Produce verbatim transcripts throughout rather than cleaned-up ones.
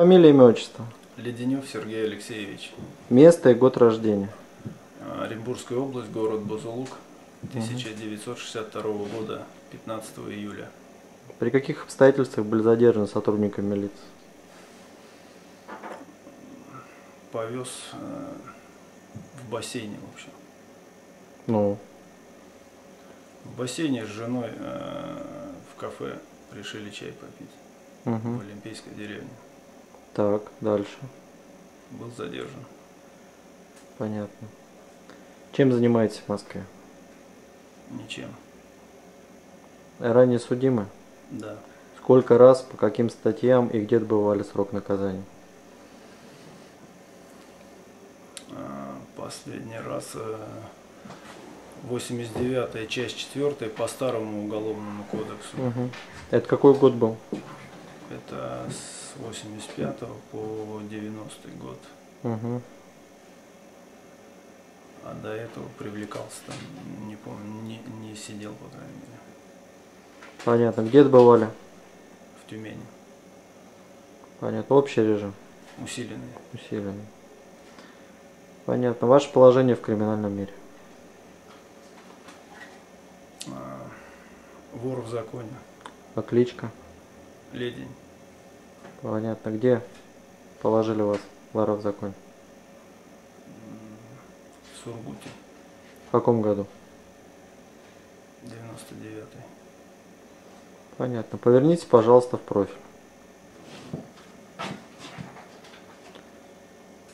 Фамилия, имя, отчество? Леденев Сергей Алексеевич. Место и год рождения? Оренбургская область, город Базулук, тысяча девятьсот шестьдесят второго года, пятнадцатого июля. При каких обстоятельствах были задержаны сотрудники милиции? Повез э, в бассейне, в общем. Ну? В бассейне с женой э, в кафе решили чай попить. Угу. В Олимпийской деревне. Так, дальше. Был задержан. Понятно. Чем занимаетесь в Москве? Ничем. Ранее судимы? Да. Сколько раз, по каким статьям и где отбывали срок наказания? Последний раз восемьдесят девятая часть четвёртая по старому уголовному кодексу. Угу. Это какой год был? Это с восемьдесят пятого по девяностый год. Угу. А до этого привлекался там, не помню, не, не сидел, по крайней мере. Понятно. Где отбывали? В Тюмени. Понятно. Общий режим? Усиленный. Усиленный. Понятно. Ваше положение в криминальном мире? А, вор в законе. А кличка? Ледень. Понятно. Где положили вас, вора в законе? В Сургуте. В каком году? девяносто девятый. Понятно. Поверните, пожалуйста, в профиль.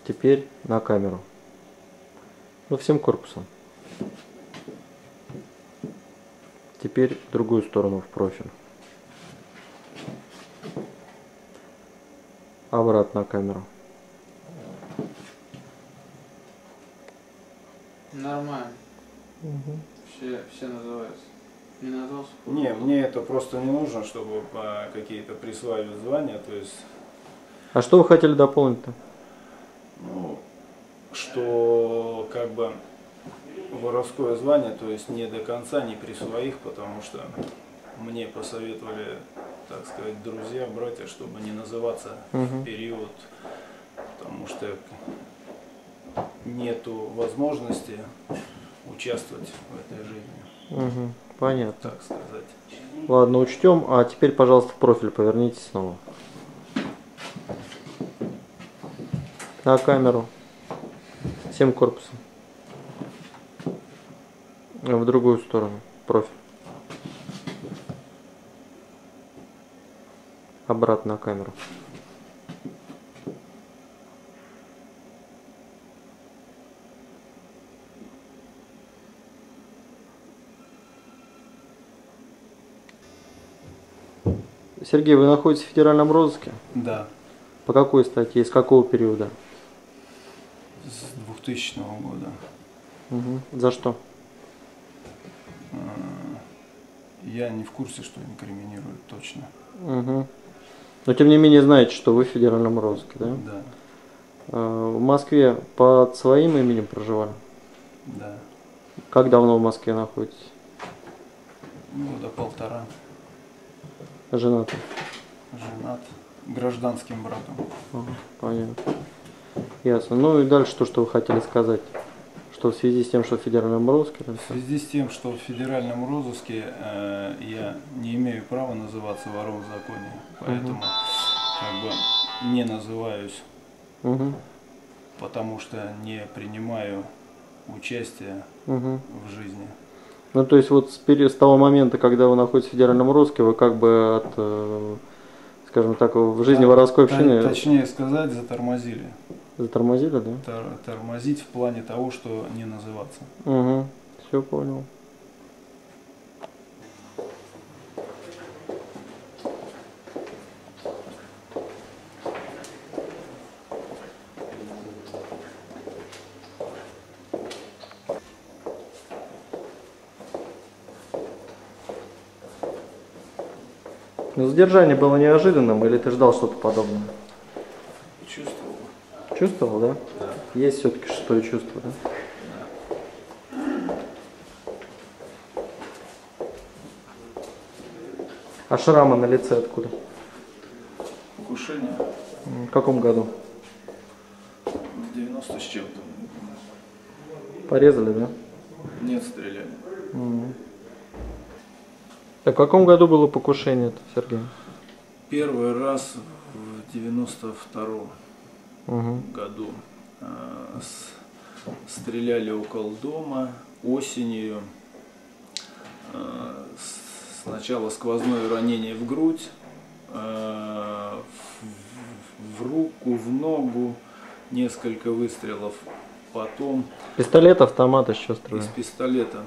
Теперь на камеру. Ну, всем корпусом. Теперь в другую сторону в профиль. Обратно на камеру. Нормально. Угу. Все, все называются. Не назвался? Не, мне это просто не нужно, чтобы какие-то присваивали звания, то есть... А что вы хотели дополнить-то? Ну, что как бы воровское звание, то есть не до конца, не при своих, потому что мне посоветовали, так сказать, друзья, братья, чтобы не называться в период, потому что... нету возможности участвовать в этой жизни. Угу, понятно. Так сказать. Ладно, учтем. А теперь, пожалуйста, в профиль повернитесь снова. На камеру. Всем корпусом. В другую сторону. Профиль. Обратно на камеру. Сергей, вы находитесь в федеральном розыске? Да. По какой статье? Из какого периода? С двухтысячного года. Угу. За что? Я не в курсе, что инкриминируют точно. Угу. Но тем не менее знаете, что вы в федеральном розыске, да? Да. В Москве под своим именем проживали? Да. Как давно в Москве находитесь? Года полтора. Женат? Женат. Гражданским братом. Ага, понятно. Ясно. Ну и дальше то, что вы хотели сказать. Что в связи с тем, что в федеральном розыске? В связи с тем, что в федеральном розыске э, я не имею права называться вором в законе. Поэтому угу. как бы не называюсь. Угу. Потому что не принимаю участие угу. в жизни. Ну, то есть вот с того момента, когда вы находитесь в федеральном розыске, вы как бы от, скажем так, в жизни да, воровской общины... Точнее сказать, затормозили. Затормозили, да? Тор тормозить в плане того, что не называться. Угу, все понял. Но задержание было неожиданным, или ты ждал что-то подобное? Чувствовал. Чувствовал, да? Да. Есть все-таки шестое чувство, да? Да. А шрамы на лице откуда? Покушение. В каком году? девяносто с чем-то. Порезали, да? Нет, стреляли. Угу. Так в каком году было покушение-то, Сергей? Первый раз в девяносто втором угу. году. А, с, стреляли около дома осенью. А, с, сначала сквозное ранение в грудь, а, в, в руку, в ногу, несколько выстрелов. Потом... Пистолет, автомат еще стрелял? Из пистолета.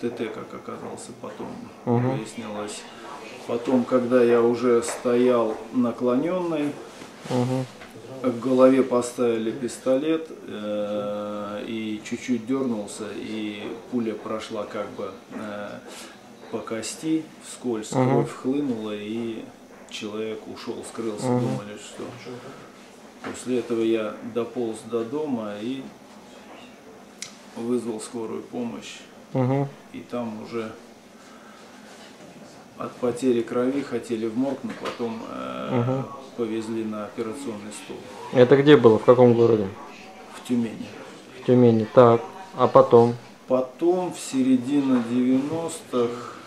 ТТ, как оказался потом, угу. выяснилось. Потом, когда я уже стоял наклоненный, угу. к голове поставили пистолет, э и чуть-чуть дернулся, и пуля прошла как бы э по кости, вскользь угу. кровь хлынула, и человек ушел, скрылся, угу. думали, что... После этого я дополз до дома и вызвал скорую помощь. Угу. И там уже от потери крови хотели в морг, но потом э, угу. повезли на операционный стол. Это где было? В каком городе? В Тюмени. В Тюмени, так. А потом? Потом в середине девяностых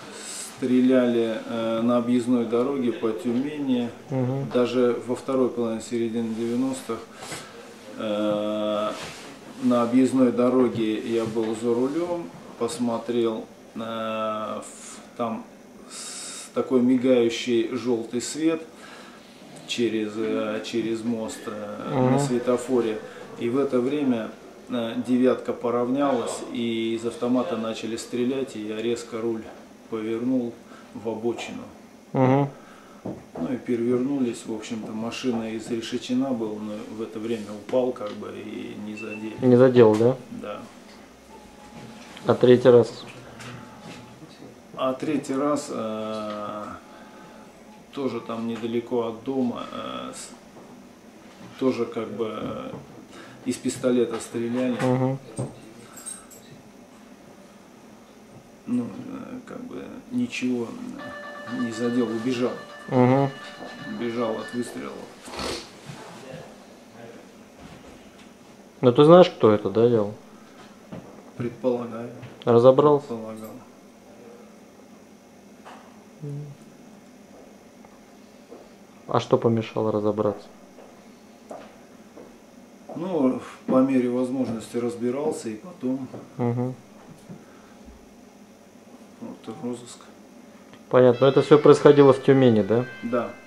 стреляли э, на объездной дороге по Тюмени. Угу. Даже во второй половине середины девяностых э, на объездной дороге я был за рулем. Посмотрел, э, там такой мигающий желтый свет через, э, через мост э, угу. на светофоре. И в это время э, девятка поравнялась, и из автомата начали стрелять, и я резко руль повернул в обочину. Угу. Ну и перевернулись, в общем-то, машина изрешечена была, но в это время упал как бы и не задел. Не задел, да? Да. А третий раз? А третий раз э, тоже там недалеко от дома, э, с, тоже как бы э, из пистолета стреляли. Угу. Ну, э, как бы ничего не задел, убежал. Угу. Убежал от выстрелов. Ну ты знаешь, кто это, да, делал? Предполагаю. Разобрал? Предполагал. А что помешало разобраться? Ну, по мере возможности разбирался, и потом... Угу. Вот розыск. Понятно. Это все происходило в Тюмени, да? Да.